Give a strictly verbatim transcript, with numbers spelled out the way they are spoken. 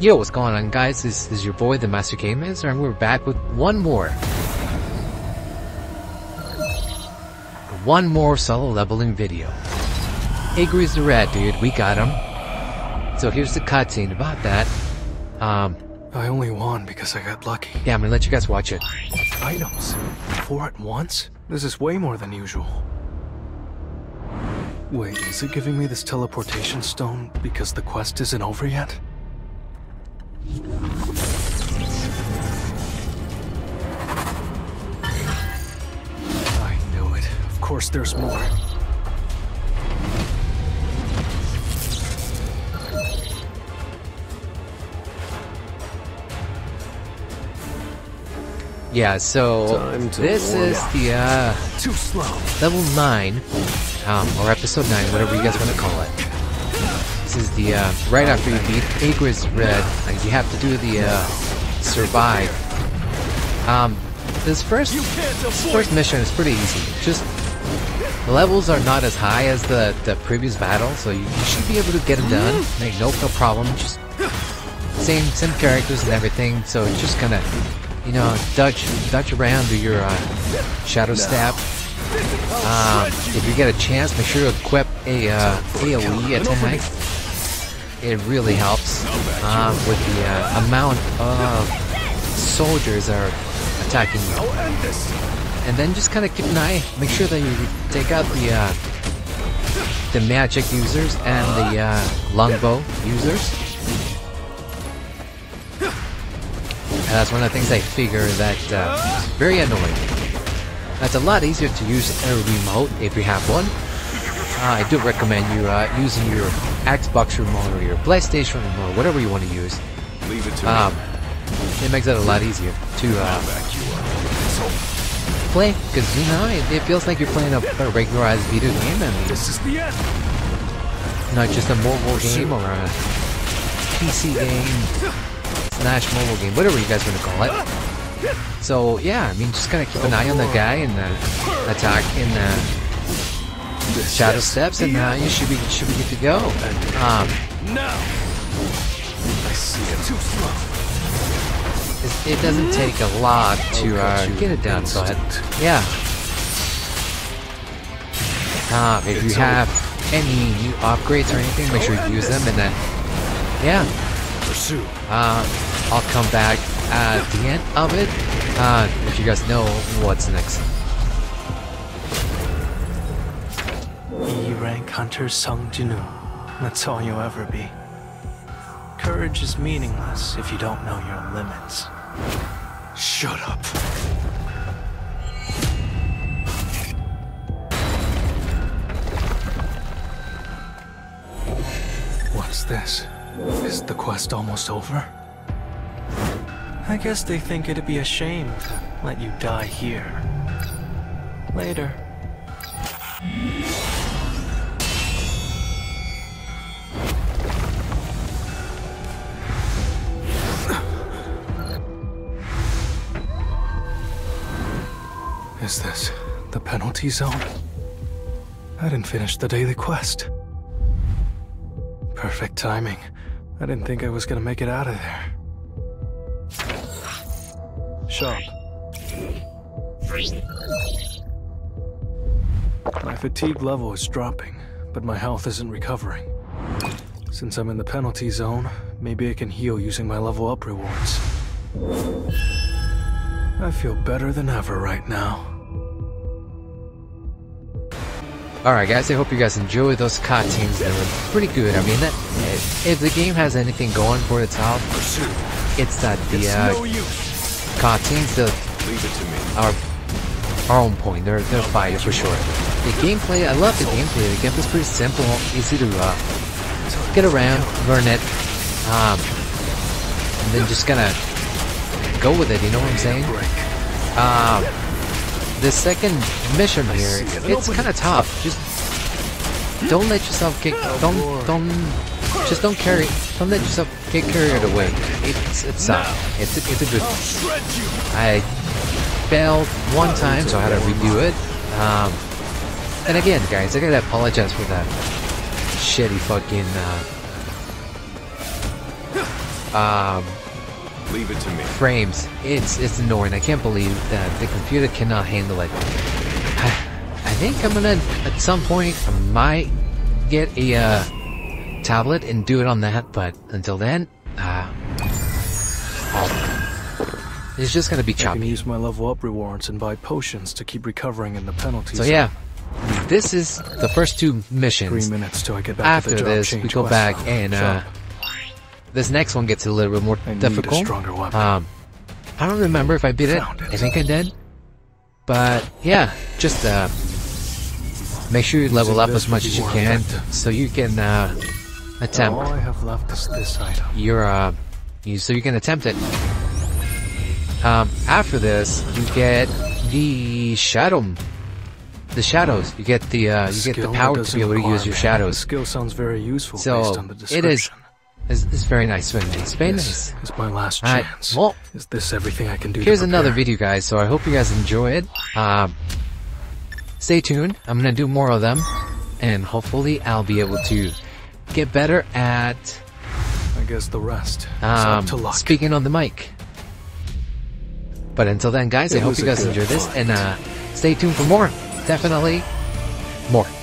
Yo, what's going on, guys? This is your boy, The Master Gamer, and we're back with one more. One more solo leveling video. Igris the Red, dude, we got him. So here's the cutscene about that. Um. I only won because I got lucky. Yeah, I'm gonna let you guys watch it. Items? Four at once? This is way more than usual. Wait, is it giving me this teleportation stone because the quest isn't over yet? I knew it. Of course there's more. Yeah, so this is the uh, Too slow. level nine, um, or episode nine, whatever you guys want to call it. This is the, uh, right after you beat Igris Red, like, you have to do the, uh, survive. Um, this first, this first mission is pretty easy. Just, the levels are not as high as the, the previous battle, so you, you should be able to get it done. Like, no, no problem, just same, same characters and everything, so you're just gonna, you know, dodge, dodge around, do your, uh, shadow stab. Um, if you get a chance, make sure to equip a, uh, AoE attack. It really helps um, with the uh, amount of soldiers that are attacking you. And then just kind of keep an eye, make sure that you take out the uh, the magic users and the uh, longbow users. And that's one of the things I figure that uh, is very annoying. That's a lot easier to use a remote if you have one. Uh, I do recommend you uh, using your Xbox remote or your PlayStation remote, whatever you want to use. Leave it to um, me. It makes it a lot easier to uh, play, because you know it, it feels like you're playing a, a regularized video game, and this is the end. Not just a mobile game or a P C game, slash mobile game, whatever you guys want to call it. So yeah, I mean, just kind of keep an eye on the guy and uh, attack in. Uh, Shadow steps, and now uh, you should be should be good to go. Um, it doesn't take a lot to uh, get it done, so yeah. Um, if you have any new upgrades or anything, make sure you use them, and then yeah. Um, I'll come back at the end of it uh, if you guys know what's next. E-rank hunter Sung Jinwoo. That's all you'll ever be. Courage is meaningless if you don't know your limits. Shut up. What's this? Is the quest almost over? I guess they think it'd be a shame to let you die here. Later. Is this the penalty zone? I didn't finish the daily quest. Perfect timing. I didn't think I was gonna make it out of there. Shop. My fatigue level is dropping, but my health isn't recovering. Since I'm in the penalty zone, maybe I can heal using my level up rewards. I feel better than ever right now. Alright guys, I hope you guys enjoyed those cutscenes. They were pretty good. I mean, that, if the game has anything going for itself, it's that the uh, cutscenes that are our own point. They're, they're fire for sure. The gameplay, I love the gameplay. The gameplay is pretty simple, easy to uh, get around, learn it, um, and then just kind of go with it, you know what I'm saying? Um... The second mission here, it's kind of tough. Just don't let yourself get don't don't just don't carry don't let yourself get carried away. It's it's not. It's a, it's a good one. I failed one time, so I had to redo it. Um, and again, guys, I gotta apologize for that shitty fucking uh, um, leave it to me. Frames. It's it's annoying. I can't believe that the computer cannot handle it. I think I'm gonna at some point I might get a uh, tablet and do it on that, but until then, uh, oh, it's just gonna be choppy. I can use my level up rewards and buy potions to keep recovering in the penalty zone. So yeah. This is the first two missions. Three minutes till I get back. After to the job this, we go back and uh, this next one gets a little bit more I difficult. Need a stronger weapon. Um, I don't remember if I beat it. it. I think I did, but yeah, just uh, make sure you level up as much as you can, effective. so you can uh, attempt. All I have left is this item. You're uh, you, so you can attempt it. Um, after this, you get the shadow. The shadows. You get the uh, you get the power to be able to use your shadows. Skill sounds very useful based on the description. So it is. It's, it's very nice. Very nice. Very nice. It's my last chance. Well, is this everything I can do? Here's another video, guys. So I hope you guys enjoy it. Um, stay tuned. I'm gonna do more of them, and hopefully I'll be able to get better at. I guess the rest. Um, speaking on the mic. But until then, guys, I hope you guys enjoy this, and uh, stay tuned for more. Definitely more.